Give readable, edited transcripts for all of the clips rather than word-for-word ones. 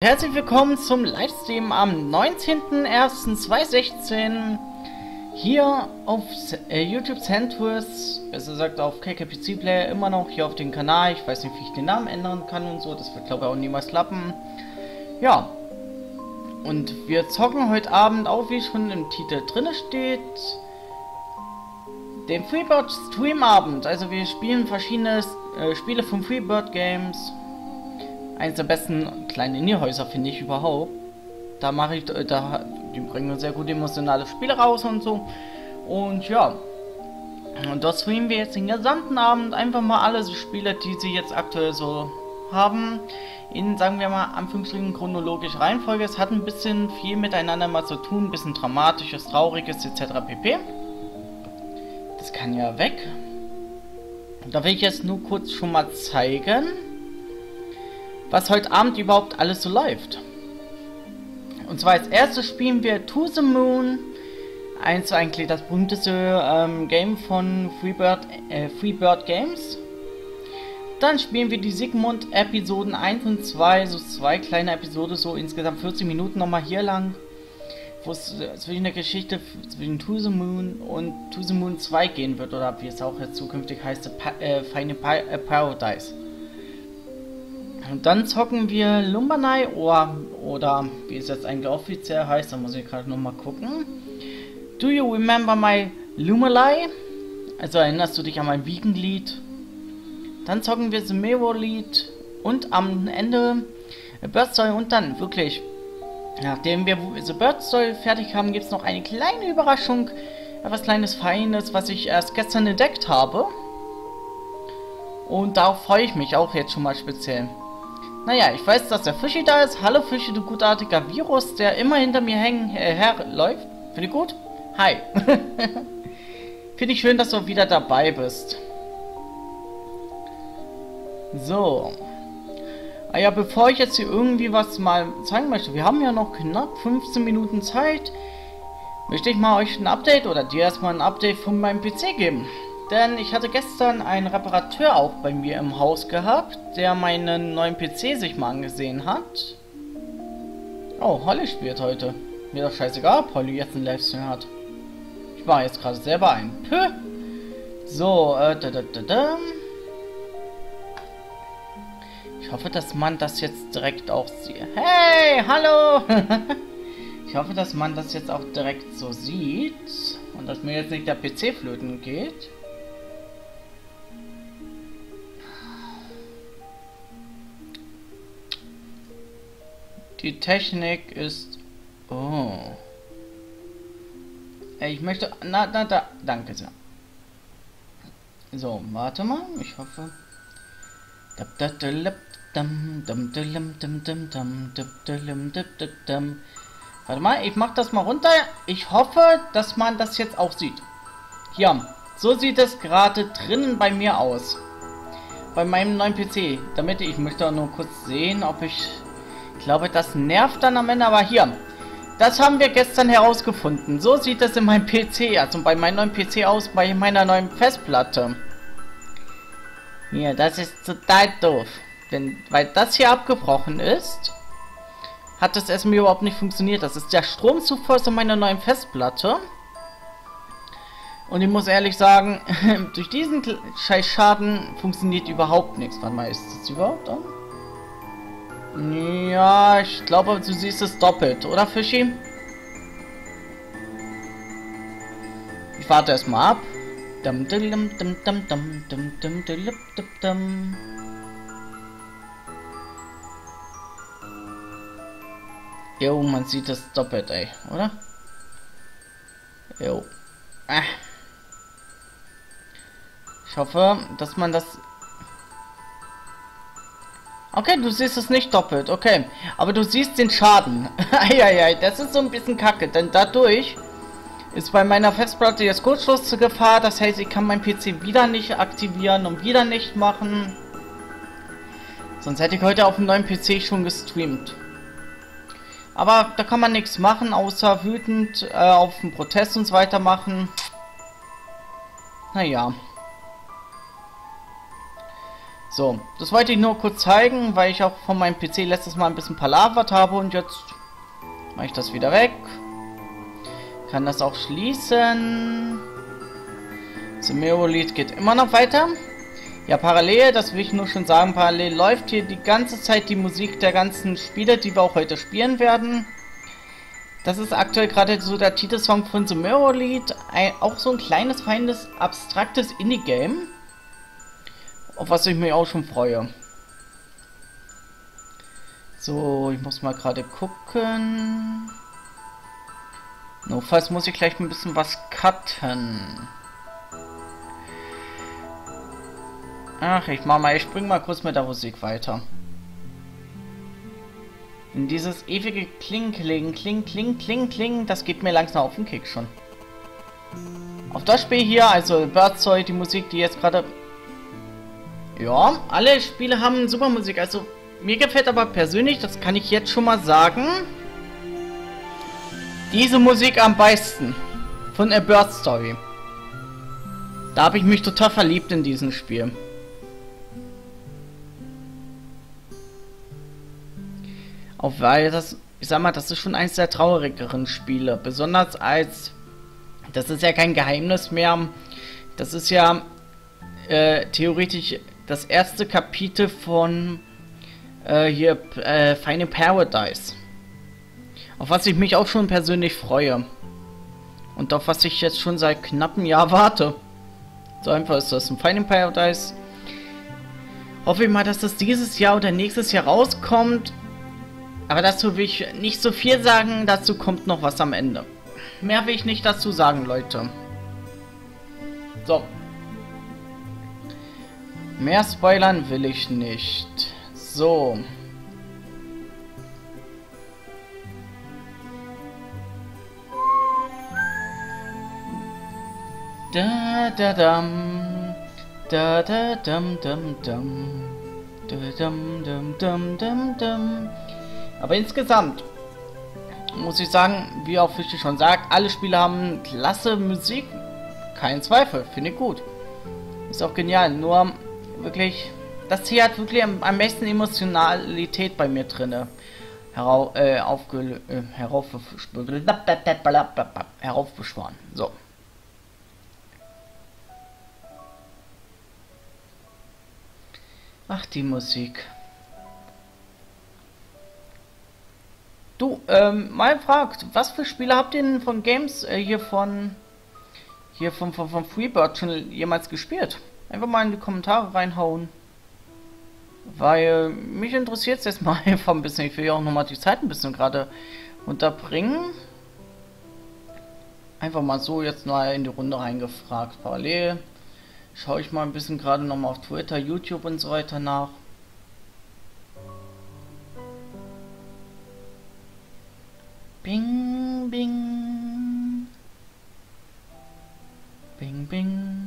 Herzlich willkommen zum Livestream am 19.01.2016 hier auf YouTube Centris, besser gesagt auf KKPC Player, immer noch hier auf dem Kanal. Ich weiß nicht, wie ich den Namen ändern kann und so, das wird glaube ich auch niemals klappen. Ja, und wir zocken heute Abend auch, wie schon im Titel drin steht, den Freebird Stream Abend. Also wir spielen verschiedene Spiele von Freebird Games. Eins der besten kleinen Indie-Häuser finde ich überhaupt. Da mache ich, die bringen sehr gut emotionale Spiele raus und so. Und ja, und das streamen wir jetzt den gesamten Abend einfach mal alle so Spiele, die sie jetzt aktuell so haben, in, sagen wir mal, Anführungsstrichen chronologisch Reihenfolge. Es hat ein bisschen viel miteinander mal zu tun, ein bisschen Dramatisches, Trauriges etc. pp. Das kann ja weg. Da will ich jetzt nur kurz schon mal zeigen, was heute Abend überhaupt alles so läuft. Und zwar als erstes spielen wir To The Moon. Eins eigentlich das berühmteste Game von Freebird Games. Dann spielen wir die Sigmund Episoden 1 und 2, so zwei kleine Episoden, so insgesamt 40 Minuten nochmal hier lang, wo es zwischen der Geschichte zwischen To The Moon und To The Moon 2 gehen wird, oder wie es auch jetzt zukünftig heißt, Finding Paradise. Und dann zocken wir Lumbanai oder wie es jetzt eigentlich offiziell heißt, da muss ich gerade nochmal gucken. Do you remember my Lumbanai? Also erinnerst du dich an mein Wiegenlied? Dann zocken wir The Mirror Lied und am Ende A Bird Story. Und dann wirklich, nachdem wir The Bird Story fertig haben, gibt es noch eine kleine Überraschung, etwas kleines Feines, was ich erst gestern entdeckt habe. Und darauf freue ich mich auch jetzt schon mal speziell. Naja, ich weiß, dass der Fischi da ist. Hallo Fischi, du gutartiger Virus, der immer hinter mir herläuft. Finde ich gut? Hi. Finde ich schön, dass du wieder dabei bist. So. Ah ja, bevor ich jetzt hier irgendwie was mal zeigen möchte, wir haben ja noch knapp 15 Minuten Zeit, möchte ich mal euch ein Update oder dir erstmal ein Update von meinem PC geben. Denn ich hatte gestern einen Reparateur auch bei mir im Haus gehabt, der meinen neuen PC sich mal angesehen hat. Oh, Holly spielt heute. Mir doch scheißegal, ob Holly jetzt einen Livestream hat. Ich mache jetzt gerade selber einen. Pö. So, ich hoffe, dass man das jetzt direkt auch sieht. Hey, hallo! Ich hoffe, dass man das jetzt auch direkt so sieht. Und dass mir jetzt nicht der PC flöten geht. Die Technik ist... Oh. Ich möchte... Na, danke sehr. So, warte mal. Ich hoffe... Warte mal, ich mach das mal runter. Ich hoffe, dass man das jetzt auch sieht. Hier, so sieht es gerade drinnen bei mir aus. Bei meinem neuen PC. Damit ich möchte auch nur kurz sehen, ob ich... Ich glaube, das nervt dann am Ende, aber hier, das haben wir gestern herausgefunden. So sieht das in meinem PC, also bei meinem neuen PC aus, bei meiner neuen Festplatte. Hier, das ist total doof. Denn, weil das hier abgebrochen ist, hat das erstmal überhaupt nicht funktioniert. Das ist der Stromzufuhr zu meiner neuen Festplatte. Und ich muss ehrlich sagen, durch diesen Scheißschaden funktioniert überhaupt nichts. Warte mal, ist das überhaupt an? Ja, ich glaube, du siehst es doppelt, oder Fischi? Ich warte erstmal ab. Jo, man sieht es doppelt, ey, oder? Jo. Ich hoffe, dass man das... Okay, du siehst es nicht doppelt, okay. Aber du siehst den Schaden. Eieiei, das ist so ein bisschen kacke, denn dadurch ist bei meiner Festplatte jetzt Kurzschluss zur Gefahr. Das heißt, ich kann meinen PC wieder nicht aktivieren und wieder nicht machen. Sonst hätte ich heute auf dem neuen PC schon gestreamt. Aber da kann man nichts machen, außer wütend auf den Protest und so weiter machen. Naja. So, das wollte ich nur kurz zeigen, weil ich auch von meinem PC letztes Mal ein bisschen palavert habe und jetzt mache ich das wieder weg. Kann das auch schließen. The Mirror Lied geht immer noch weiter. Ja, parallel, das will ich nur schon sagen, parallel läuft hier die ganze Zeit die Musik der ganzen Spiele, die wir auch heute spielen werden. Das ist aktuell gerade so der Titelsong von The Mirror Lied, auch so ein kleines, feines, abstraktes Indie-Game. Auf was ich mich auch schon freue. So, ich muss mal gerade gucken. Notfalls muss ich gleich ein bisschen was cutten. Ach, ich spring mal kurz mit der Musik weiter. Und dieses ewige Kling, Kling, Kling, Kling, Kling, Kling, das geht mir langsam auf den Kick schon. Auf das Spiel hier, also Bird Story, die Musik, die jetzt gerade... Ja, alle Spiele haben super Musik, also mir gefällt aber persönlich, das kann ich jetzt schon mal sagen, diese Musik am besten von A Bird Story. Da habe ich mich total verliebt in diesem Spiel. Auch weil das, ich sag mal, das ist schon eines der traurigeren Spiele, besonders als, das ist ja kein Geheimnis mehr, das ist ja theoretisch das erste Kapitel von Finding Paradise. Auf was ich mich auch schon persönlich freue. Und auf was ich jetzt schon seit knappem Jahr warte. So einfach ist das. Ein Finding Paradise. Hoffe ich mal, dass das dieses Jahr oder nächstes Jahr rauskommt. Aber dazu will ich nicht so viel sagen. Dazu kommt noch was am Ende. Mehr will ich nicht dazu sagen, Leute. So. Mehr spoilern will ich nicht. So. Da da dam. Da da dam dam dam. Da dam dam dam dam dam. Aber insgesamt muss ich sagen, wie auch Fichte schon sagt, alle Spiele haben klasse Musik. Kein Zweifel, finde ich gut. Ist auch genial, nur wirklich, das hier hat wirklich am besten Emotionalität bei mir drinne heraufbeschworen. So. Ach, die Musik. Du, mal fragt, was für Spiele habt ihr denn von Games von Freebird schon jemals gespielt? Einfach mal in die Kommentare reinhauen. Weil mich interessiert es jetzt mal einfach ein bisschen. Ich will ja auch nochmal die Zeit ein bisschen gerade unterbringen. Einfach mal so jetzt mal in die Runde reingefragt. Parallel schaue ich mal ein bisschen gerade nochmal auf Twitter, YouTube und so weiter nach. Bing, bing. Bing, bing.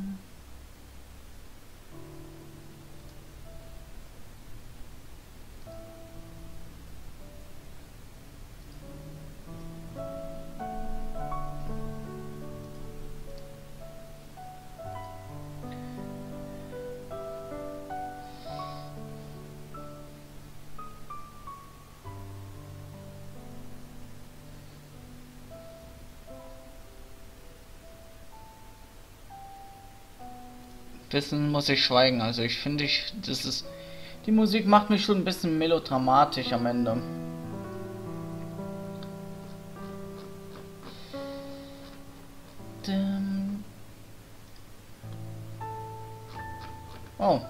Wissen muss ich schweigen, also ich finde, das ist, die Musik macht mich schon ein bisschen melodramatisch am Ende. Oh.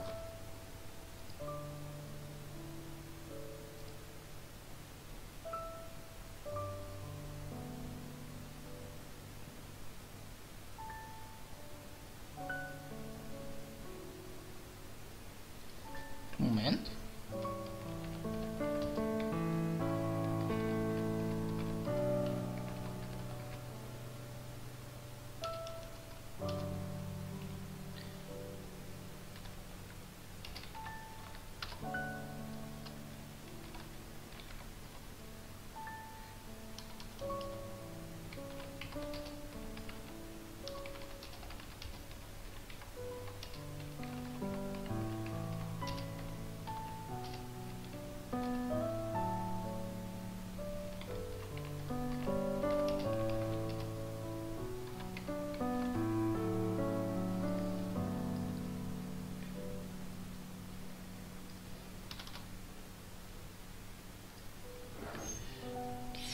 Moment.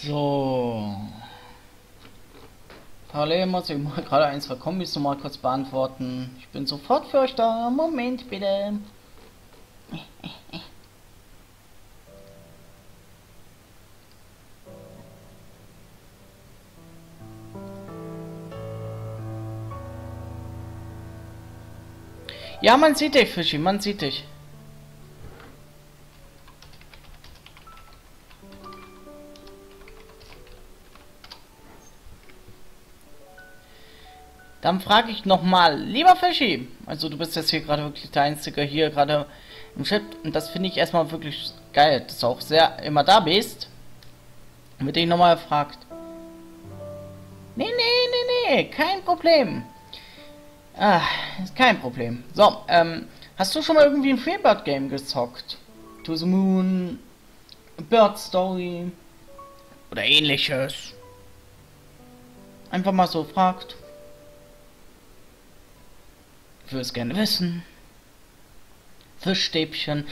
So. Hallo, muss ich mal gerade ein, zwei Kombis nochmal kurz beantworten. Ich bin sofort für euch da. Moment bitte. Ja, man sieht dich, Fischi, man sieht dich. Dann frage ich nochmal, lieber Fischi, also du bist jetzt hier gerade wirklich der Einzige hier gerade im Chat und das finde ich erstmal wirklich geil, dass du auch sehr immer da bist. Wird dich nochmal gefragt. Nee, kein Problem. Ah, ist kein Problem. So, hast du schon mal irgendwie ein Freebird Game gezockt? To The Moon, A Bird Story oder ähnliches? Einfach mal so fragt. Ich würde es gerne wissen. Fischstäbchen.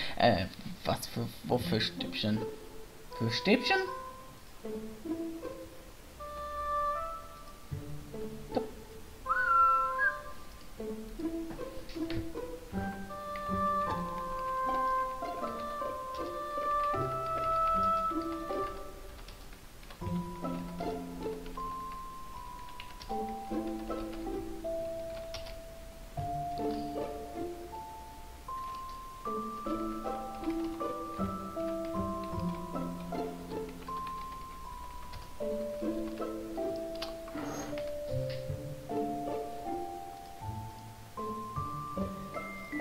Was für... Wo Fischstäbchen? Fischstäbchen?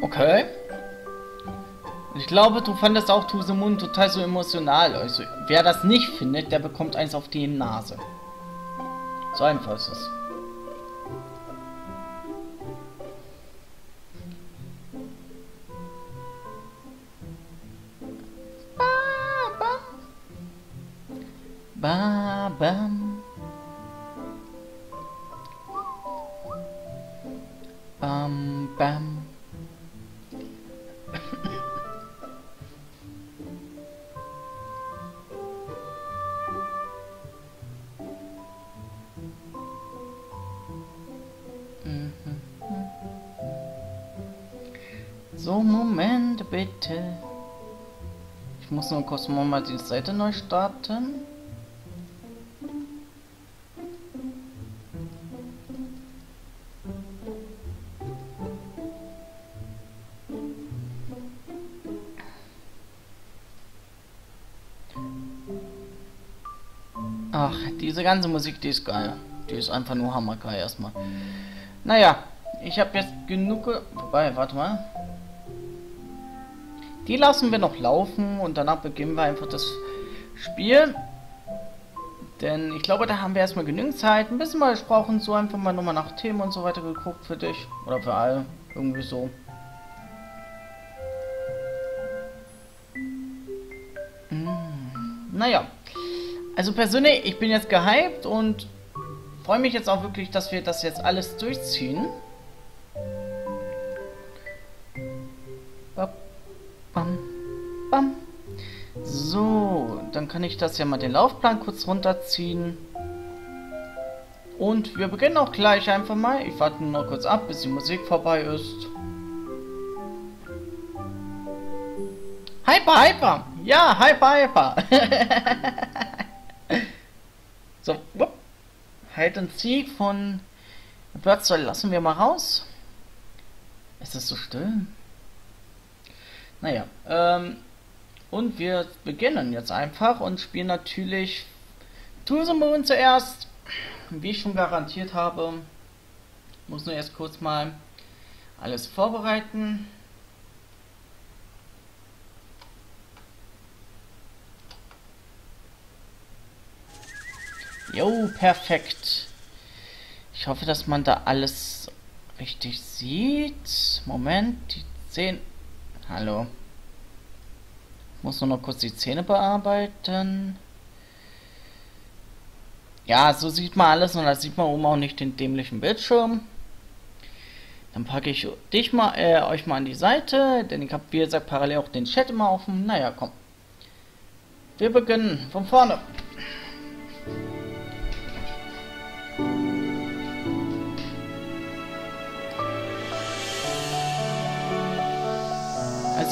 Okay. Ich glaube, du fandest auch To The Moon total so emotional. Also, wer das nicht findet, der bekommt eins auf die Nase. So einfach ist es. So, Moment bitte. Ich muss nur kurz mal die Seite neu starten. Ach, diese ganze Musik, die ist geil. Die ist einfach nur hammergeil erstmal. Naja, ich habe jetzt genug... Wobei, warte mal. Die lassen wir noch laufen und danach beginnen wir einfach das Spiel. Denn ich glaube, da haben wir erstmal genügend Zeit. Ein bisschen mal gesprochen, so einfach mal nochmal nach Themen und so weiter geguckt für dich. Oder für alle. Irgendwie so. Naja. Also persönlich, ich bin jetzt gehypt und freue mich jetzt auch wirklich, dass wir das jetzt alles durchziehen. Bam, bam. So, dann kann ich das ja mal den Laufplan kurz runterziehen. Und wir beginnen auch gleich einfach mal. Ich warte nur noch kurz ab, bis die Musik vorbei ist. Hyper, hyper! Ja, hyper, hyper! So, wupp. Hide and Seek von A Bird Story lassen wir mal raus. Es ist so still. Naja, und wir beginnen jetzt einfach und spielen natürlich To The Moon zuerst. Wie ich schon garantiert habe, muss nur erst kurz mal alles vorbereiten. Jo, perfekt. Ich hoffe, dass man da alles richtig sieht. Moment, die 10... Hallo. Ich muss nur noch kurz die Zähne bearbeiten. Ja, so sieht man alles und da sieht man oben auch nicht den dämlichen Bildschirm. Dann packe ich dich mal, euch mal an die Seite, denn ich habe, wie gesagt, parallel auch den Chat immer offen. Naja, komm. Wir beginnen von vorne.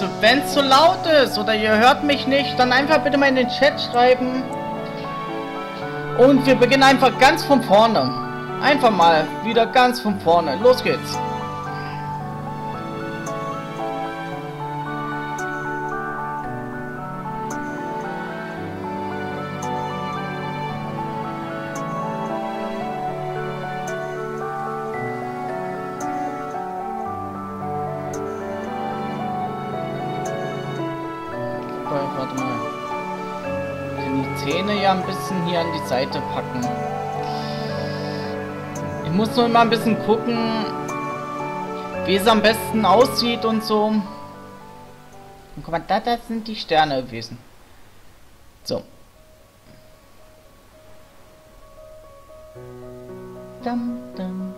Also wenn es zu laut ist oder ihr hört mich nicht, dann einfach bitte mal in den Chat schreiben. Und wir beginnen einfach ganz von vorne. Einfach mal wieder ganz von vorne. Los geht's. Ein bisschen hier an die Seite packen. Ich muss nur immer ein bisschen gucken, wie es am besten aussieht und so. Und guck mal, da sind die Sterne gewesen. So. Dum, dum,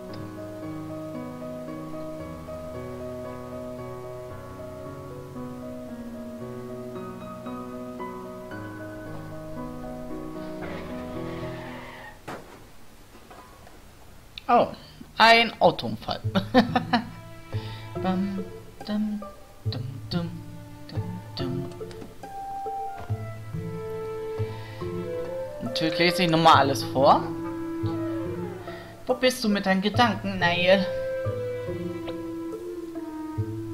oh, ein Autounfall. Bam, dum, dum, dum, dum, dum. Natürlich lese ich nochmal alles vor. Wo bist du mit deinen Gedanken, Nael?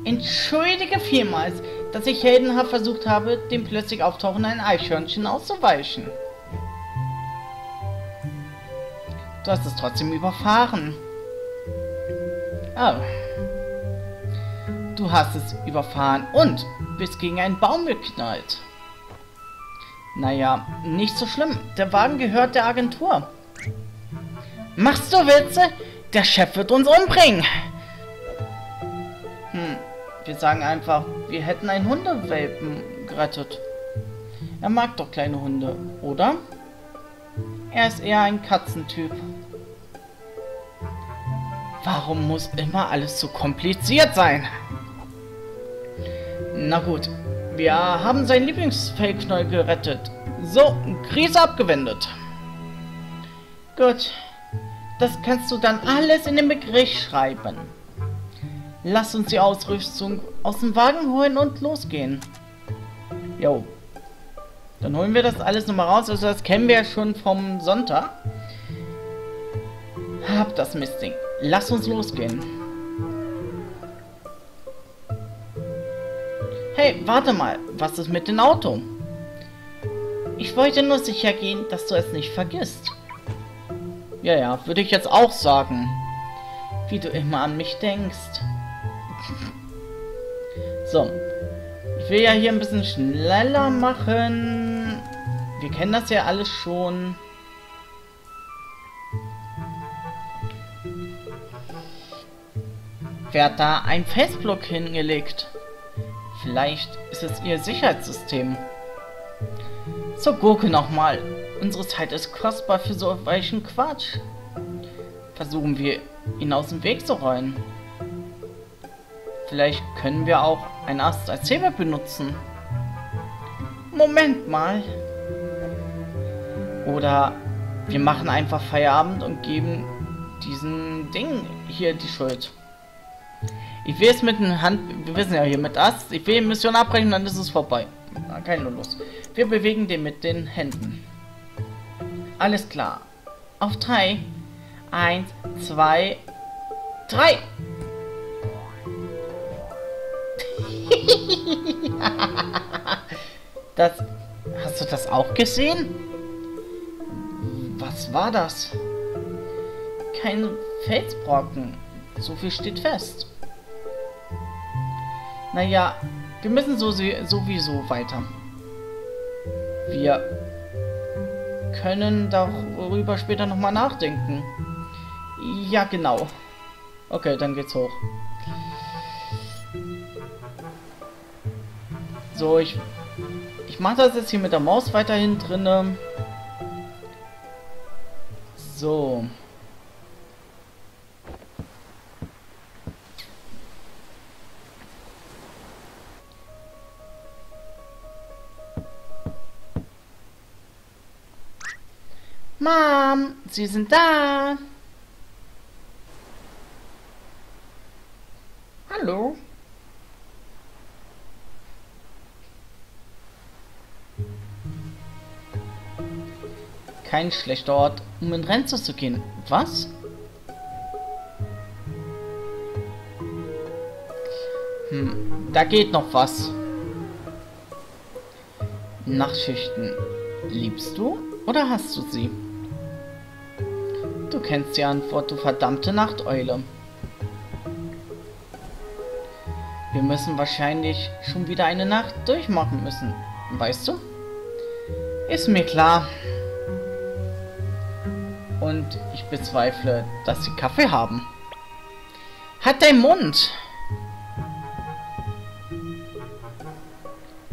Entschuldige vielmals, dass ich heldenhaft versucht habe, dem plötzlich auftauchenden Eichhörnchen auszuweichen. Du hast es trotzdem überfahren. Oh. Du hast es überfahren und bist gegen einen Baum geknallt. Naja, nicht so schlimm. Der Wagen gehört der Agentur. Machst du Witze? Der Chef wird uns umbringen. Hm, wir sagen einfach, wir hätten einen Hundewelpen gerettet. Er mag doch kleine Hunde, oder? Er ist eher ein Katzentyp. Warum muss immer alles so kompliziert sein? Na gut, wir haben seinen Lieblingsfellknäuel gerettet. So, Krise abgewendet. Gut, das kannst du dann alles in den Bericht schreiben. Lass uns die Ausrüstung aus dem Wagen holen und losgehen. Jo. Dann holen wir das alles nochmal raus. Also das kennen wir ja schon vom Sonntag. Hab das Mistding. Lass uns losgehen. Hey, warte mal. Was ist mit dem Auto? Ich wollte nur sicher gehen, dass du es nicht vergisst. Ja, ja, würde ich jetzt auch sagen. Wie du immer an mich denkst. So. Ich will ja hier ein bisschen schneller machen. Wir kennen das ja alles schon. Wer hat da einen Festblock hingelegt? Vielleicht ist es ihr Sicherheitssystem. So, Gurke nochmal. Unsere Zeit ist kostbar für so weichen Quatsch. Versuchen wir, ihn aus dem Weg zu räumen. Vielleicht können wir auch einen Ast als Hebel benutzen. Moment mal. Oder wir machen einfach Feierabend und geben diesen Ding hier die Schuld. Ich will es mit den Hand... Wir wissen ja hier mit Ast. Ich will die Mission abbrechen, dann ist es vorbei. Na, keine Lust. Wir bewegen den mit den Händen. Alles klar. Auf 3. 1, 2, 3. Das... Hast du das auch gesehen? Was war das? Kein Felsbrocken. So viel steht fest. Naja, wir müssen sowieso weiter. Wir können darüber später nochmal nachdenken. Ja, genau. Okay, dann geht's hoch. So, ich mache das jetzt hier mit der Maus weiterhin drinne. So. Mom, Sie sind da. Hallo. kein schlechter Ort, um in Rente zu gehen. Was? Da geht noch was. Nachtschichten. Liebst du oder hast du sie? Du kennst die Antwort, du verdammte Nachteule. Wir müssen wahrscheinlich schon wieder eine Nacht durchmachen müssen. Weißt du? Ist mir klar. Und ich bezweifle, dass sie Kaffee haben. Halt deinen Mund!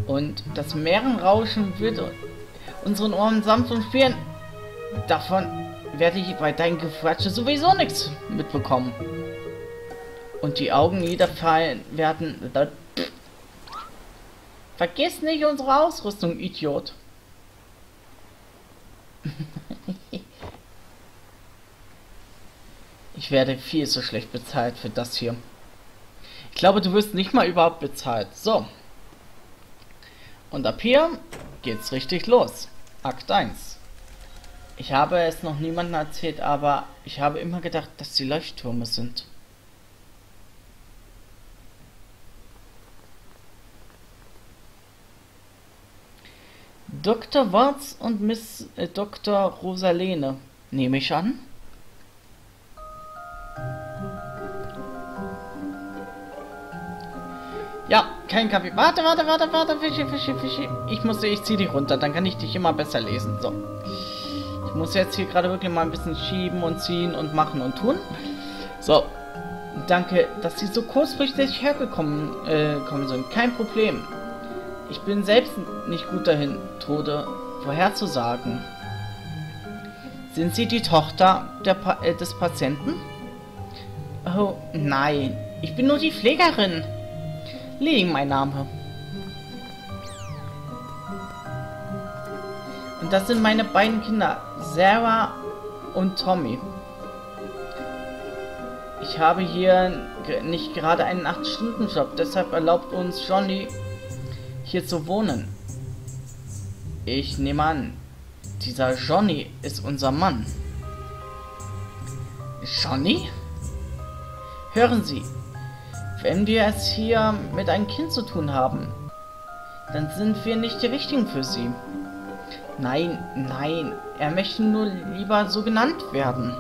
Und das Meerenrauschen wird unseren Ohren sanft und spielen. Davon werde ich bei deinem Gefratsche sowieso nichts mitbekommen. Und die Augen niederfallen werden. Vergiss nicht unsere Ausrüstung, Idiot. Ich werde viel zu schlecht bezahlt für das hier. Ich glaube, du wirst nicht mal überhaupt bezahlt. So. Und ab hier geht's richtig los. Akt 1. Ich habe es noch niemandem erzählt, aber ich habe immer gedacht, dass die Leuchttürme sind. Dr. Watts und Miss Dr. Rosalene, nehme ich an. Ja, kein Kaffee. Warte, Fischi. Ich zieh dich runter, dann kann ich dich immer besser lesen. So. Ich muss jetzt hier gerade wirklich mal ein bisschen schieben und ziehen und machen und tun. So. Danke, dass Sie so kurzfristig hergekommen sind. Kein Problem. Ich bin selbst nicht gut dahin, Tode vorherzusagen. Sind Sie die Tochter des Patienten? Oh, nein. Ich bin nur die Pflegerin. Lee, mein Name. Und das sind meine beiden Kinder, Sarah und Tommy. Ich habe hier nicht gerade einen 8-Stunden-Job, deshalb erlaubt uns Johnny, hier zu wohnen. Ich nehme an, dieser Johnny ist unser Mann. Johnny? Hören Sie, wenn wir es hier mit einem Kind zu tun haben, dann sind wir nicht die Richtigen für Sie. Nein, er möchte nur lieber so genannt werden.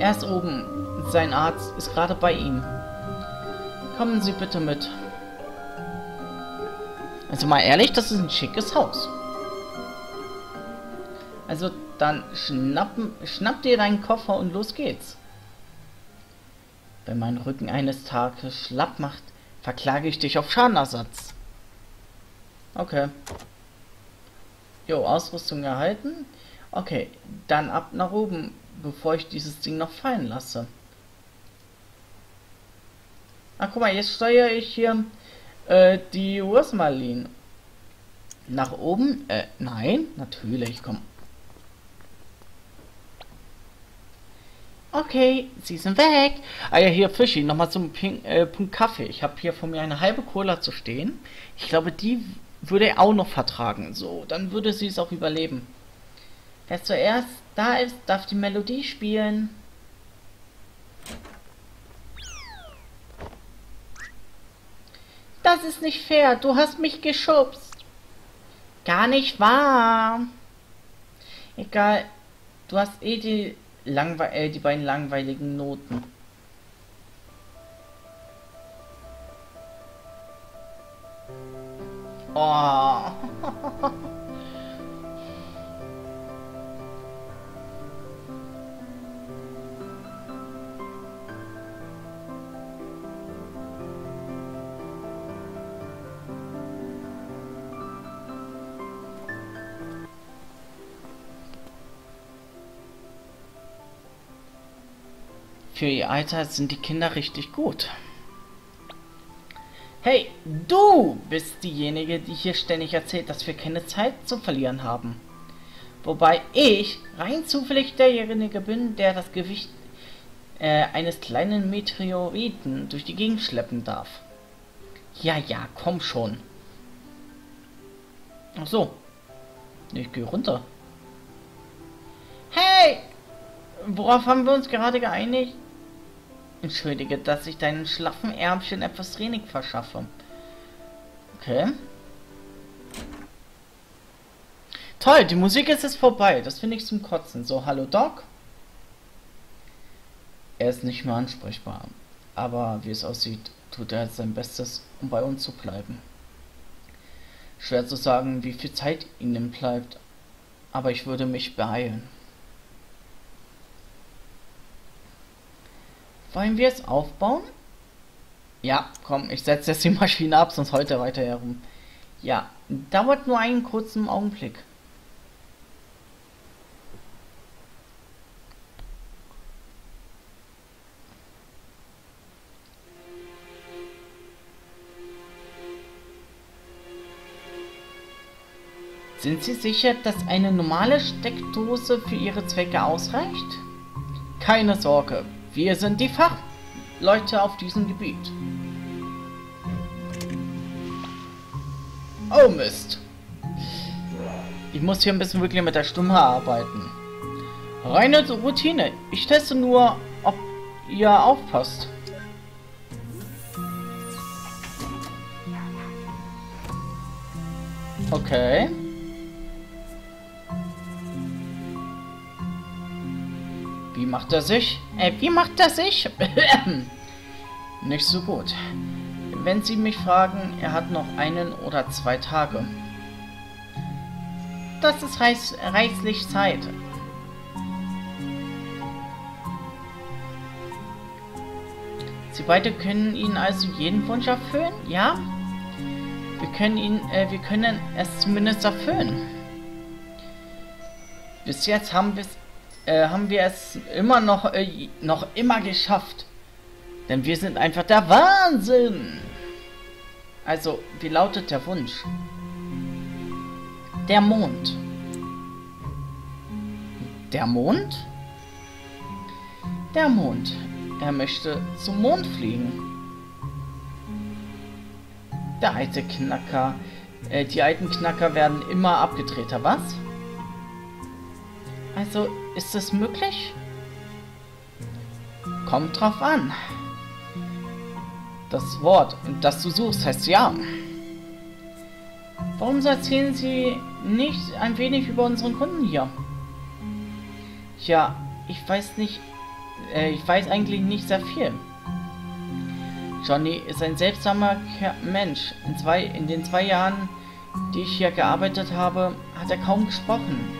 Er ist oben, sein Arzt ist gerade bei ihm. Kommen Sie bitte mit. Also mal ehrlich, das ist ein schickes Haus. Also dann schnapp dir deinen Koffer und los geht's. Wenn mein Rücken eines Tages schlapp macht, verklage ich dich auf Schadenersatz. Okay. Jo, Ausrüstung erhalten. Okay, dann ab nach oben, bevor ich dieses Ding noch fallen lasse. Ach, guck mal, jetzt steuere ich hier die Rosmaline. Nach oben? Nein, natürlich, komm. Okay, sie sind weg. Ah ja, hier, Fischi, nochmal zum Punkt Kaffee. Ich habe hier vor mir eine halbe Cola zu stehen. Ich glaube, die würde er auch noch vertragen. So, dann würde sie es auch überleben. Wer zuerst da ist, darf die Melodie spielen. Das ist nicht fair. Du hast mich geschubst. Gar nicht wahr. Egal. Du hast eh die beiden langweiligen Noten. Oh. Für ihr Alter sind die Kinder richtig gut. Hey, du bist diejenige, die hier ständig erzählt, dass wir keine Zeit zu verlieren haben. Wobei ich rein zufällig derjenige bin, der das Gewicht eines kleinen Meteoriten durch die Gegend schleppen darf. Ja, komm schon. Ach so. Ich gehe runter. Hey! Worauf haben wir uns gerade geeinigt? Entschuldige, dass ich deinen schlaffen Ärmchen etwas Training verschaffe. Okay. Toll, die Musik ist jetzt vorbei. Das finde ich zum Kotzen. So, hallo Doc. Er ist nicht mehr ansprechbar. Aber wie es aussieht, tut er jetzt sein Bestes, um bei uns zu bleiben. Schwer zu sagen, wie viel Zeit ihnen bleibt. Aber ich würde mich beeilen. Wollen wir es aufbauen? Ja, komm, ich setze jetzt die Maschine ab, sonst heute weiter herum. Ja, dauert nur einen kurzen Augenblick. Sind Sie sicher, dass eine normale Steckdose für Ihre Zwecke ausreicht? Keine Sorge, wir sind die Fachleute auf diesem Gebiet. Oh Mist. Ich muss hier ein bisschen wirklich mit der Stimme arbeiten. Reine Routine. Ich teste nur, ob ihr aufpasst. Okay. Wie macht er sich? Nicht so gut. Wenn Sie mich fragen, er hat noch einen oder zwei Tage. Das ist reichlich Zeit. Sie beide können Ihnen also jeden Wunsch erfüllen? Ja? Wir können es zumindest erfüllen. Bis jetzt haben wir es noch immer geschafft. Denn wir sind einfach der Wahnsinn. Also, wie lautet der Wunsch? Der Mond. Der Mond? Der Mond. Er möchte zum Mond fliegen. Der alte Knacker. Die alten Knacker werden immer abgedrehter, was? Also, ist das möglich? Kommt drauf an. Das Wort, das du suchst, heißt ja. Warum erzählen Sie nicht ein wenig über unseren Kunden hier? Ja, ich weiß eigentlich nicht sehr viel. Johnny ist ein seltsamer Mensch. In den zwei Jahren, die ich hier gearbeitet habe, hat er kaum gesprochen.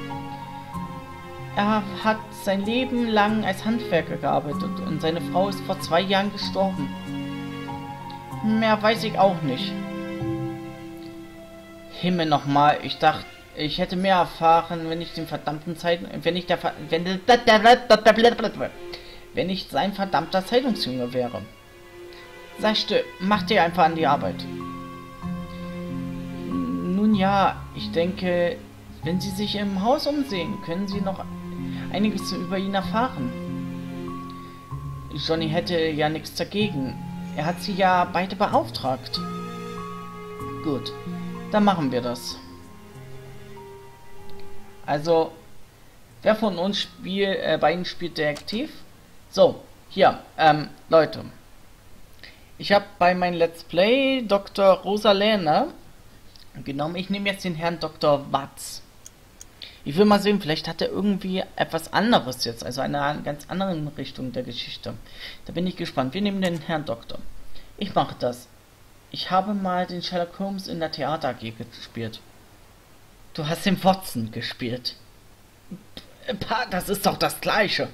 Er hat sein Leben lang als Handwerker gearbeitet und seine Frau ist vor 2 Jahren gestorben. Mehr weiß ich auch nicht. Himmel nochmal, ich dachte, ich hätte mehr erfahren, wenn ich den verdammten sein verdammter Zeitungsjunge wäre. Sei still, mach dir einfach an die Arbeit. Nun ja, ich denke, wenn Sie sich im Haus umsehen, können Sie noch einiges über ihn erfahren. Johnny hätte ja nichts dagegen. Er hat sie ja beide beauftragt. Gut, dann machen wir das. Also, wer von uns beiden spielt Detektiv? So, hier, Leute. Ich habe bei meinem Let's Play Dr. Rosalene genommen. Ich nehme jetzt den Herrn Dr. Watts. Ich will mal sehen, vielleicht hat er irgendwie etwas anderes jetzt, also eine ganz andere Richtung der Geschichte. Da bin ich gespannt. Wir nehmen den Herrn Doktor. Ich mache das. Ich habe mal den Sherlock Holmes in der Theater AG gespielt. Du hast den Watson gespielt. Das ist doch das Gleiche.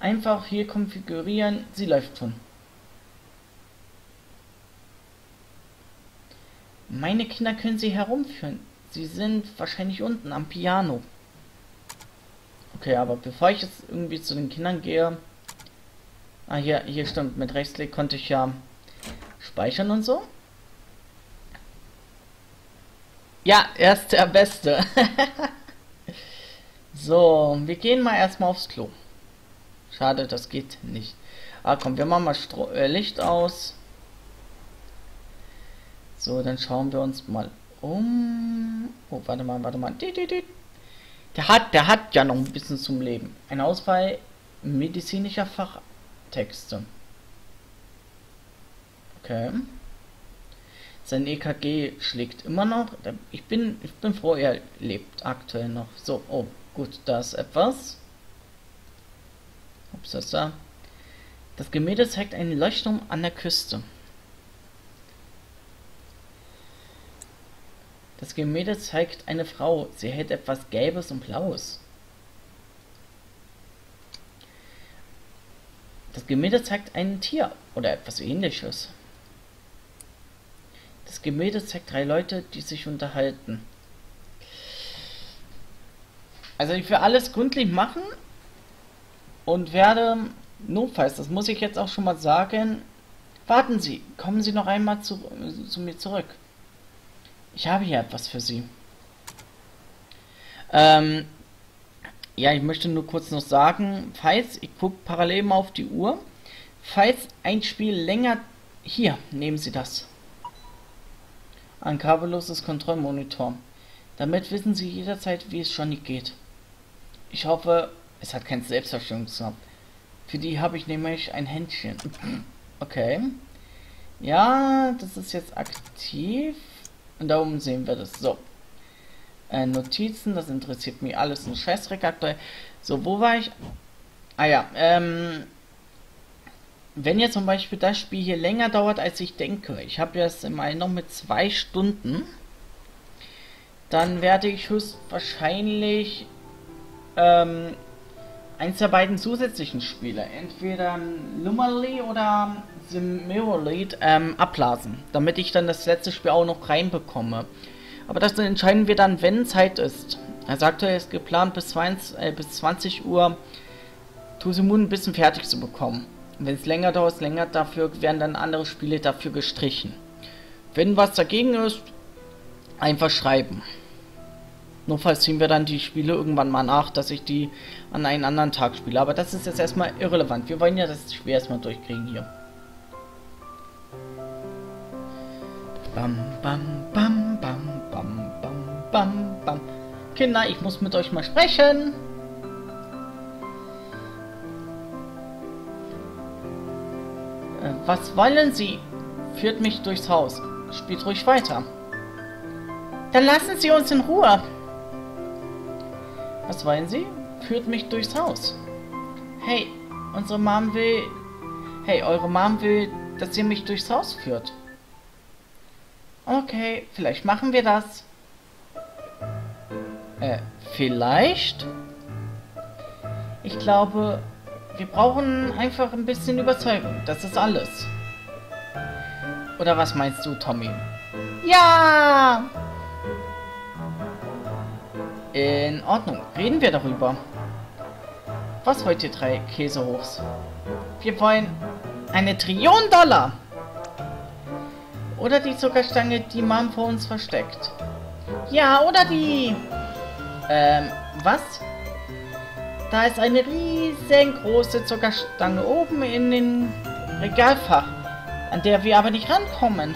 Einfach hier konfigurieren. Sie läuft schon. Meine Kinder können sie herumführen. Sie sind wahrscheinlich unten am Piano. Okay, aber bevor ich jetzt irgendwie zu den Kindern gehe... Ah, hier stimmt. Mit Rechtsklick konnte ich ja speichern und so. Ja, er ist der Beste. So, wir gehen mal erstmal aufs Klo. Schade, das geht nicht. Ah, komm, wir machen mal Licht aus. So, dann schauen wir uns mal um... Oh, warte mal, warte mal. Der hat ja noch ein bisschen zum Leben. Eine Auswahl medizinischer Fachtexte. Okay. Sein EKG schlägt immer noch. Ich bin froh, er lebt aktuell noch. So, oh, gut, da ist etwas. Ups, was da? Das Gemälde zeigt einen Leuchtturm an der Küste. Das Gemälde zeigt eine Frau. Sie hält etwas Gelbes und Blaues. Das Gemälde zeigt ein Tier oder etwas Ähnliches. Das Gemälde zeigt drei Leute, die sich unterhalten. Also ich will alles gründlich machen und werde, notfalls, das muss ich jetzt auch schon mal sagen, warten Sie, kommen Sie noch einmal zu mir zurück. Ich habe hier etwas für Sie. Ja, ich möchte nur kurz noch sagen, falls, ich gucke parallel mal auf die Uhr, falls ein Spiel länger, hier, nehmen Sie das. Ein kabelloses Kontrollmonitor. Damit wissen Sie jederzeit, wie es Johnny geht. Ich hoffe, es hat keinen Selbstverständlichkeit. Für die habe ich nämlich ein Händchen. Okay. Ja, das ist jetzt aktiv. Und da oben sehen wir das. So. Notizen, das interessiert mich alles. Ein Scheißdreck aktuell. So, wo war ich? Ah ja, wenn jetzt zum Beispiel das Spiel hier länger dauert, als ich denke, ich habe jetzt immer noch mit 2 Stunden, dann werde ich höchstwahrscheinlich eins der beiden zusätzlichen Spiele, entweder Lumbanai oder The Mirror Lied, abblasen, damit ich dann das letzte Spiel auch noch reinbekomme. Aber das entscheiden wir dann, wenn Zeit ist. Er sagte, er ist geplant, bis 20 Uhr To The Moon ein bisschen fertig zu bekommen. Wenn es länger dauert, länger, dafür werden dann andere Spiele dafür gestrichen. Wenn was dagegen ist, einfach schreiben. Notfalls ziehen wir dann die Spiele irgendwann mal nach, dass ich die an einen anderen Tag spiele. Aber das ist jetzt erstmal irrelevant. Wir wollen ja das Spiel erstmal durchkriegen hier. Bam, bam, bam, bam, bam, bam, bam, bam. Kinder, ich muss mit euch mal sprechen. Was wollen Sie? Führt mich durchs Haus. Spielt ruhig weiter. Dann lassen Sie uns in Ruhe. Was wollen Sie? Führt mich durchs Haus. Hey, eure Mom will, dass ihr mich durchs Haus führt. Okay, vielleicht machen wir das. Vielleicht? Ich glaube... Wir brauchen einfach ein bisschen Überzeugung. Das ist alles. Oder was meinst du, Tommy? Ja! In Ordnung. Reden wir darüber. Was wollt ihr 3 Käsehochs? Wir wollen eine $1 Trillion! Oder die Zuckerstange, die Mom vor uns versteckt. Ja, oder die... was? Da ist eine riesengroße Zuckerstange oben in dem Regalfach, an der wir aber nicht rankommen.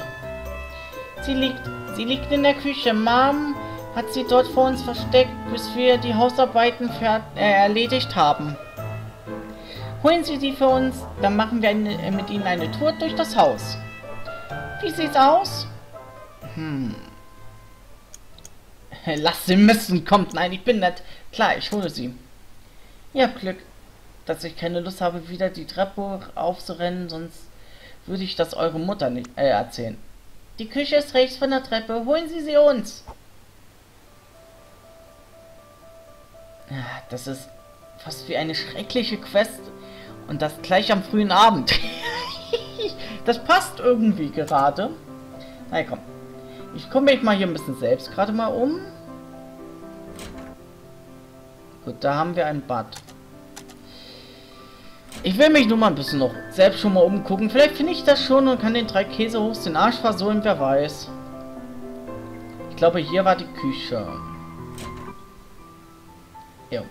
Sie liegt in der Küche. Mom hat sie dort vor uns versteckt, bis wir die Hausarbeiten erledigt haben. Holen Sie die für uns, dann machen wir mit Ihnen eine Tour durch das Haus. Wie sieht's aus? Lass sie müssen, kommt. Nein, ich bin nett. Klar, ich hole sie. Ihr habt Glück, dass ich keine Lust habe, wieder die Treppe aufzurennen, sonst würde ich das eure Mutter nicht erzählen. Die Küche ist rechts von der Treppe, holen Sie sie uns! Das ist fast wie eine schreckliche Quest und das gleich am frühen Abend. Das passt irgendwie gerade. Na komm, ich komme mich mal hier ein bisschen selbst gerade mal um. Gut, da haben wir ein Bad. Ich will mich nur mal ein bisschen noch selbst schon mal umgucken. Vielleicht finde ich das schon und kann den 3 Käsehochs den Arsch versohlen, wer weiß. Ich glaube, hier war die Küche. Jo.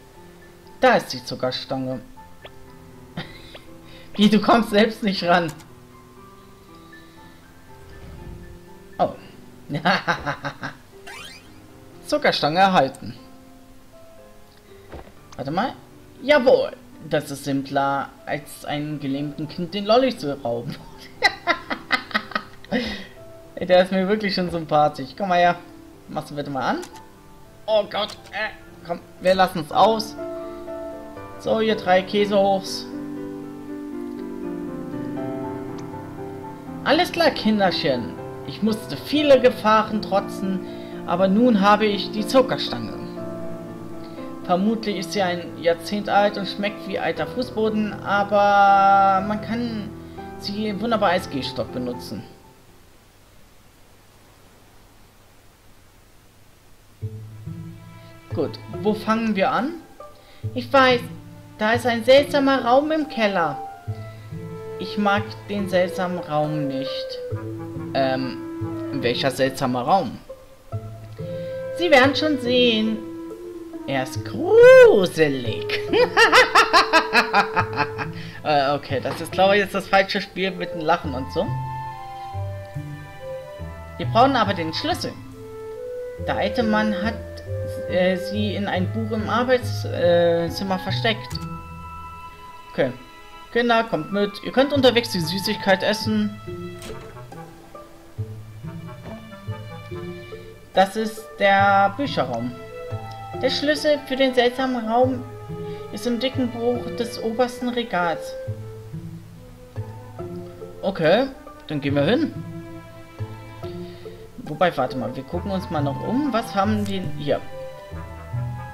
Da ist die Zuckerstange. Wie, du kommst selbst nicht ran. Oh. Zuckerstange erhalten. Warte mal. Jawohl. Das ist simpler, als einem gelähmten Kind den Lolli zu rauben. Der ist mir wirklich schon sympathisch. Komm mal her. Machst du bitte mal an. Oh Gott. Komm, wir lassen es aus. So, hier 3 Käsehofs. Alles klar, Kinderchen. Ich musste viele Gefahren trotzen, aber nun habe ich die Zuckerstange. Vermutlich ist sie ein Jahrzehnt alt und schmeckt wie alter Fußboden, aber man kann sie wunderbar als Gehstock benutzen. Gut, wo fangen wir an? Ich weiß, da ist ein seltsamer Raum im Keller. Ich mag den seltsamen Raum nicht. Welcher seltsamer Raum? Sie werden schon sehen. Er ist gruselig. Okay, das ist, glaube ich, jetzt das falsche Spiel mit dem Lachen und so. Wir brauchen aber den Schlüssel. Der alte Mann hat sie in ein Buch im Arbeitszimmer versteckt. Okay. Kinder, kommt mit. Ihr könnt unterwegs die Süßigkeit essen. Das ist der Bücherraum. Der Schlüssel für den seltsamen Raum ist im dicken Buch des obersten Regals. Okay, dann gehen wir hin. Wobei, warte mal, wir gucken uns mal noch um. Was haben die hier?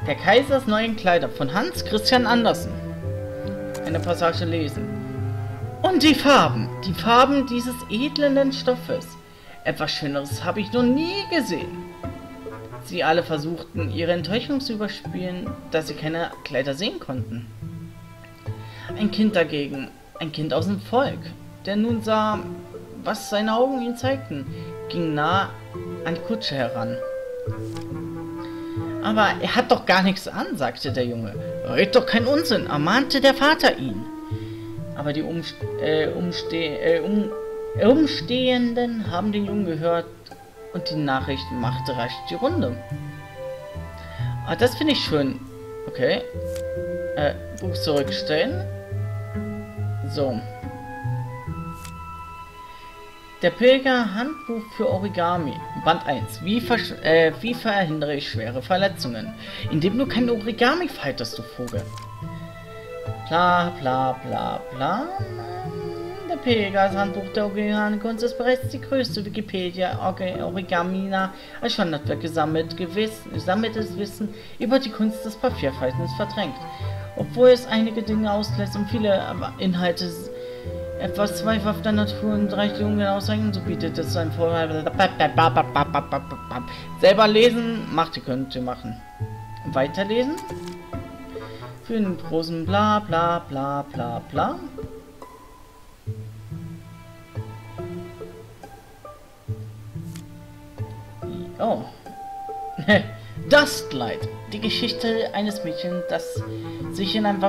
Der Kaisers neuen Kleider von Hans Christian Andersen. Eine Passage lesen. Und die Farben dieses edlen Stoffes. Etwas Schöneres habe ich noch nie gesehen. Sie alle versuchten, ihre Enttäuschung zu überspielen, dass sie keine Kleider sehen konnten. Ein Kind dagegen, ein Kind aus dem Volk, der nun sah, was seine Augen ihm zeigten, ging nah an Kutsche heran. Aber er hat doch gar nichts an, sagte der Junge. Red doch keinen Unsinn, ermahnte der Vater ihn. Aber die Umstehenden haben den Jungen gehört und die Nachricht machte rasch die Runde. Ah, das finde ich schön. Okay. Buch zurückstellen. So. Der Pilger Handbuch für Origami. Band 1. Wie verhindere ich schwere Verletzungen? Indem du kein Origami faltest, du Vogel. Bla bla bla bla. Der Pegas Handbuch der Origami-Kunst ist bereits die größte Wikipedia-Origamina als Standardwerk gesammeltes Wissen über die Kunst des Papierfaltens verdrängt. Obwohl es einige Dinge auslässt und viele Inhalte etwas zweifelhafter Natur und Reichtum ausreichen, so bietet es ein Vorteil. Selber lesen, macht ihr könnt ihr machen. Weiterlesen. Für den großen Bla bla bla bla bla. Oh. Dustlight. Die Geschichte eines Mädchens, das sich in einen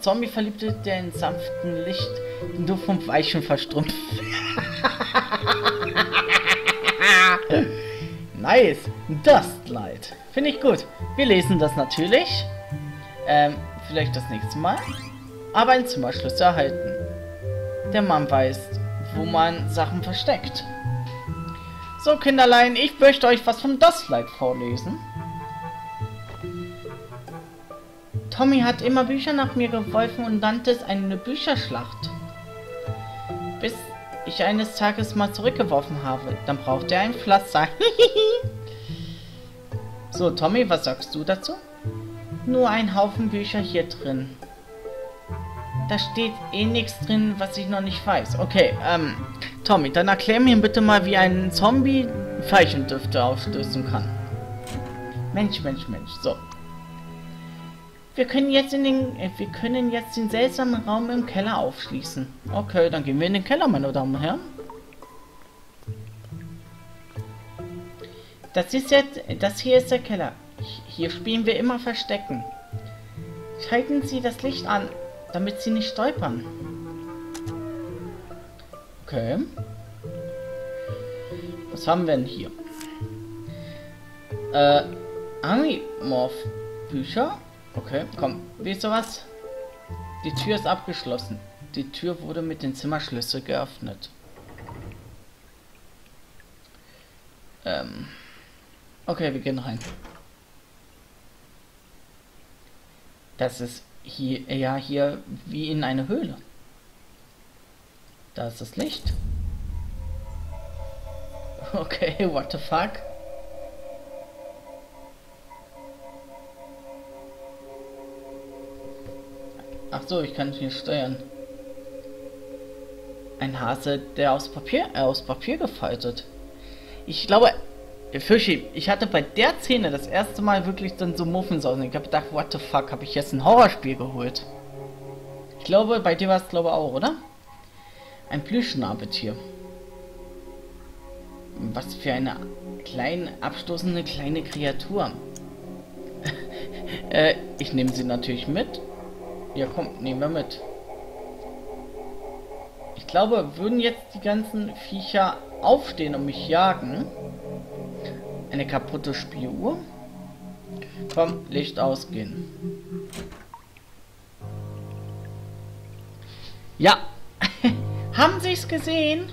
Zombie verliebte, der in sanftem Licht den Duft vom Weichen verströmt. Nice. Dustlight. Finde ich gut. Wir lesen das natürlich. Vielleicht das nächste Mal. Aber ein Zimmerschlüssel erhalten. Der Mann weiß, wo man Sachen versteckt. So, Kinderlein, ich möchte euch was von Dustlight vorlesen. Tommy hat immer Bücher nach mir geworfen und nannte es eine Bücherschlacht. Bis ich eines Tages mal zurückgeworfen habe. Dann braucht er ein Pflaster. So, Tommy, was sagst du dazu? Nur ein Haufen Bücher hier drin. Da steht eh nichts drin, was ich noch nicht weiß. Okay, Tommy, dann erklär mir bitte mal, wie ein Zombie Veilchendüfte aufstößen kann. Mensch, Mensch, Mensch, so. Wir können jetzt den seltsamen Raum im Keller aufschließen. Okay, dann gehen wir in den Keller, meine Damen und Herren. Das hier ist der Keller. Hier spielen wir immer Verstecken. Schalten Sie das Licht an, damit Sie nicht stolpern. Okay. Was haben wir denn hier? Animorph-Bücher? Okay, komm. Willst du was? Die Tür ist abgeschlossen. Die Tür wurde mit dem Zimmerschlüssel geöffnet. Okay, wir gehen rein. Das ist hier, ja, hier wie in einer Höhle. Da ist das Licht. Okay, what the fuck? Ach so, ich kann es nicht steuern. Ein Hase, der aus Papier gefaltet. Ich glaube, Fischi, ich hatte bei der Szene das erste Mal wirklich dann so Muffensausen. Ich habe gedacht, what the fuck, habe ich jetzt ein Horrorspiel geholt? Ich glaube, bei dir war es glaube auch, oder? Ein Plüschnabeltier. Was für eine kleine, abstoßende kleine Kreatur. Ich nehme sie natürlich mit. Ja, komm, nehmen wir mit. Ich glaube, würden jetzt die ganzen Viecher aufstehen und mich jagen. Eine kaputte Spieluhr. Komm, Licht ausgehen. Ja. Haben Sie es gesehen?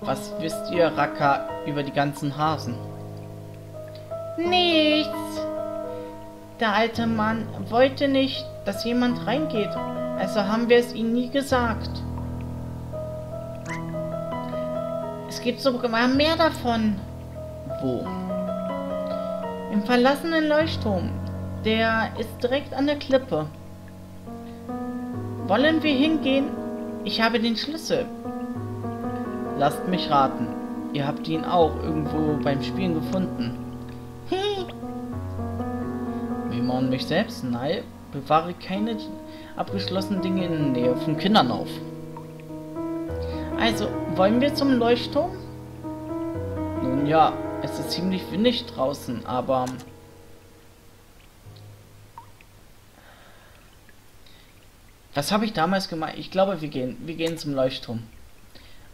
Was wisst ihr, Raka, über die ganzen Hasen? Nichts. Der alte Mann wollte nicht, dass jemand reingeht. Also haben wir es ihm nie gesagt. Es gibt sogar mehr davon. Wo? Im verlassenen Leuchtturm. Der ist direkt an der Klippe. Wollen wir hingehen? Ich habe den Schlüssel. Lasst mich raten. Ihr habt ihn auch irgendwo beim Spielen gefunden. Wie man mich selbst? Nein, bewahre keine abgeschlossenen Dinge in der Nähe von Kindern auf. Also, wollen wir zum Leuchtturm? Nun ja, es ist ziemlich windig draußen, aber... Was habe ich damals gemeint? Ich glaube, wir gehen zum Leuchtturm.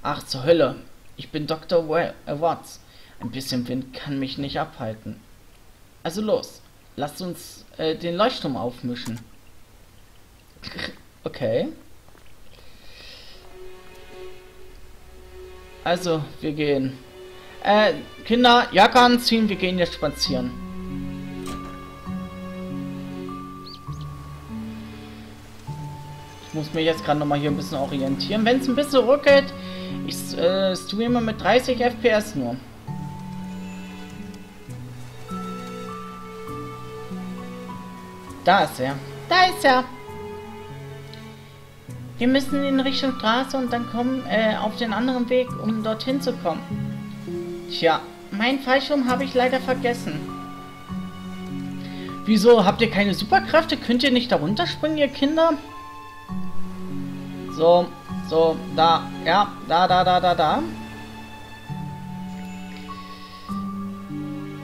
Ach, zur Hölle. Ich bin Dr. Watts. Ein bisschen Wind kann mich nicht abhalten. Also los. Lasst uns den Leuchtturm aufmischen. Okay. Also, wir gehen. Kinder, Jacke anziehen. Wir gehen jetzt spazieren. Ich muss mich jetzt gerade nochmal hier ein bisschen orientieren. Wenn es ein bisschen ruckelt, ich streame mit 30 FPS nur. Da ist er. Da ist er. Wir müssen in Richtung Straße und dann kommen auf den anderen Weg, um dorthin zu kommen. Tja, meinen Fallschirm habe ich leider vergessen. Wieso? Habt ihr keine Superkräfte? Könnt ihr nicht da runterspringen, ihr Kinder? So, so, da, ja, da.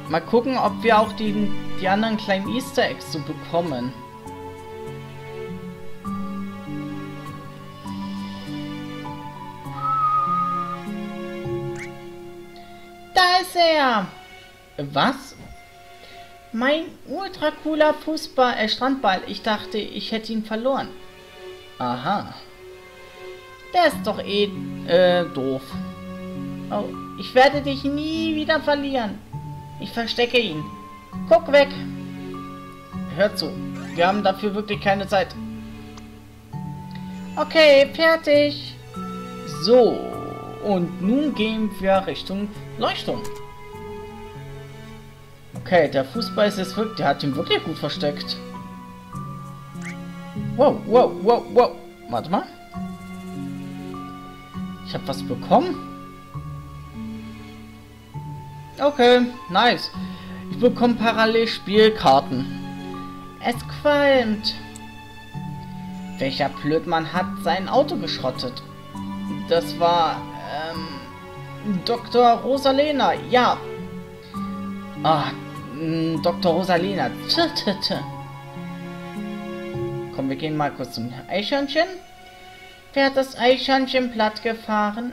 Mal gucken, ob wir auch die anderen kleinen Easter Eggs so bekommen. Da ist er! Was? Mein ultra cooler Fußball, Strandball. Ich dachte, ich hätte ihn verloren. Aha. Der ist doch eh doof. Oh, ich werde dich nie wieder verlieren. Ich verstecke ihn. Guck weg. Hör zu. Wir haben dafür wirklich keine Zeit. Okay, fertig. So. Und nun gehen wir Richtung Leuchtturm. Okay, der Fußball ist es wirklich. Der hat ihn wirklich gut versteckt. Wow, wow, wow, wow. Warte mal. Ich habe was bekommen. Okay, nice. Ich bekomme parallel Spielkarten. Es qualmt. Welcher Blödmann hat sein Auto geschrottet? Das war Dr. Rosalene. Ja. Ah, Dr. Rosalene. Komm, wir gehen mal kurz zum Eichhörnchen. Wer hat das Eichhörnchen platt gefahren?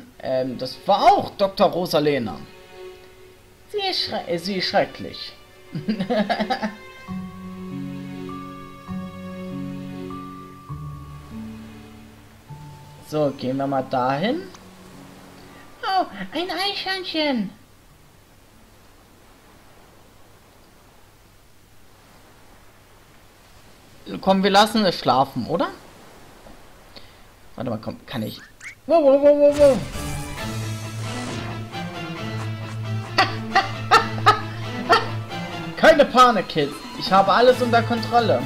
Das war auch Dr. Rosalene. Sie ist schrecklich. So, gehen wir mal dahin. Oh, ein Eichhörnchen. Komm, wir lassen es schlafen, oder? Warte mal, komm, kann ich... Wow, wow, wow, wow, wow. Keine Panik, Kids. Ich habe alles unter Kontrolle.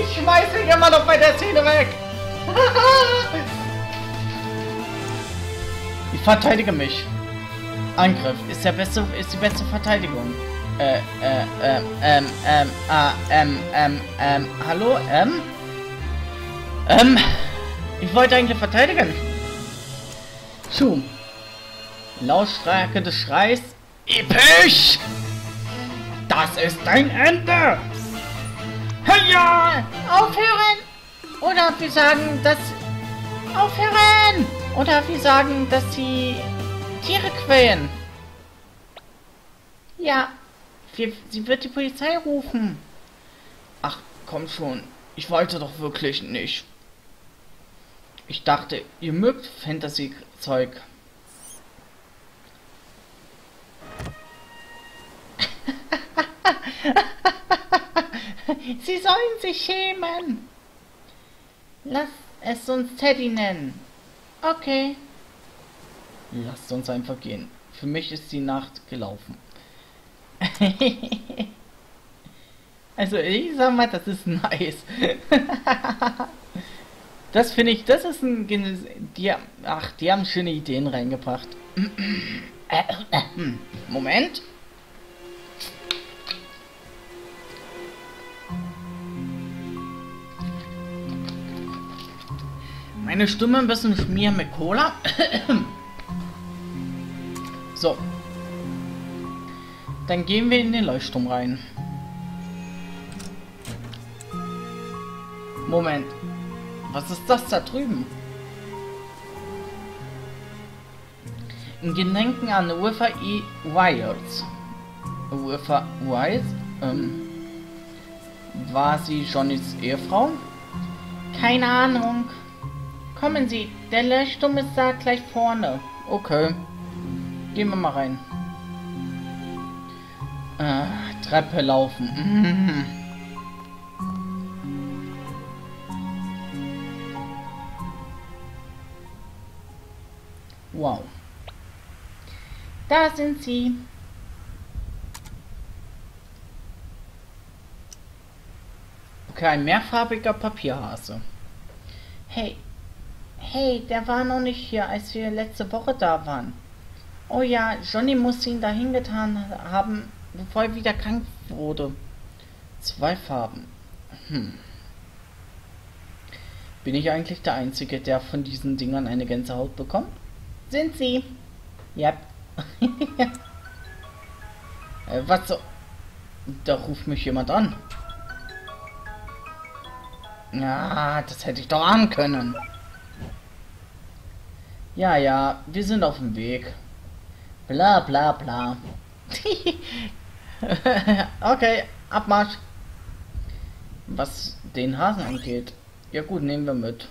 Ich schmeiß mich immer noch bei der Szene weg. Ich verteidige mich. Angriff ist der beste, ist die beste Verteidigung. Hallo, ich wollte eigentlich verteidigen. Zoom. Lautstärke des Schreis. Episch! Das ist dein Ende! Ja! Aufhören! Oder wir sagen, dass... Aufhören! Oder wir sagen, dass sie Tiere quälen. Ja. Sie wird die Polizei rufen. Ach, komm schon. Ich wollte doch wirklich nicht. Ich dachte, ihr mögt Fantasy-Zeug. Sie sollen sich schämen. Lass es uns Teddy nennen. Okay. Lasst uns einfach gehen. Für mich ist die Nacht gelaufen. Also ich sag mal, das ist nice. Das finde ich, das ist ein... Ach, die haben schöne Ideen reingebracht. Moment. Meine Stimme ein bisschen schmieren mit Cola. So. Dann gehen wir in den Leuchtturm rein. Moment. Was ist das da drüben? In Gedenken an Wiffer E. Wilds. Wiffer Wilds war sie Johnnys Ehefrau? Keine Ahnung. Kommen Sie, der Leuchtturm ist da gleich vorne. Okay. Gehen wir mal rein. Treppe laufen. Wow. Da sind sie. Okay, ein mehrfarbiger Papierhase. Hey. Hey, der war noch nicht hier, als wir letzte Woche da waren. Oh ja, Johnny muss ihn dahin getan haben, bevor er wieder krank wurde. Zwei Farben. Bin ich eigentlich der Einzige, der von diesen Dingern eine Gänsehaut bekommt? Sind sie? Ja. Yep. Was so? Da ruft mich jemand an. Na, das hätte ich doch ahnen können. Ja, ja, wir sind auf dem Weg. Bla, bla, bla. Okay, Abmarsch. Was den Hasen angeht. Ja gut, nehmen wir mit.